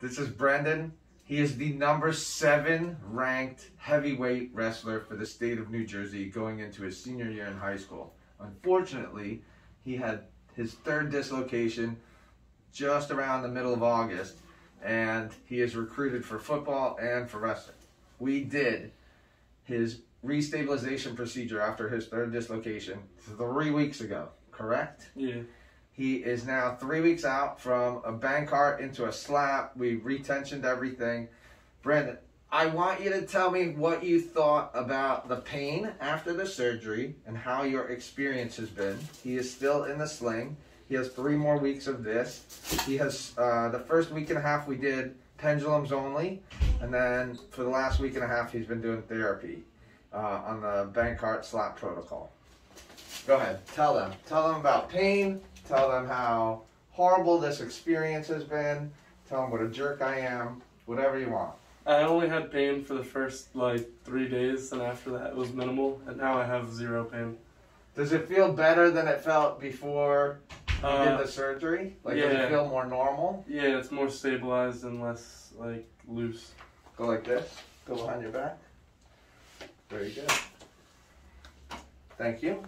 This is Brendan. He is the number 7 ranked heavyweight wrestler for the state of New Jersey going into his senior year in high school. Unfortunately, he had his 3rd dislocation just around the middle of August, and he is recruited for football and for wrestling. We did his restabilization procedure after his 3rd dislocation 3 weeks ago, correct? Yeah. He is now 3 weeks out from a Bankart into a SLAP. We retensioned everything. Brendan, I want you to tell me what you thought about the pain after the surgery and how your experience has been. He is still in the sling. He has 3 more weeks of this. He has the first week and a half we did pendulums only, and then for the last week and a half he's been doing therapy on the Bankart SLAP protocol. Go ahead, tell them about pain, tell them how horrible this experience has been, tell them what a jerk I am, whatever you want. I only had pain for the first, 3 days, and after that it was minimal, and now I have 0 pain. Does it feel better than it felt before you did the surgery? Does it feel more normal? Yeah, it's more stabilized and less, loose. Go like this. Go behind your back. Very good. Thank you.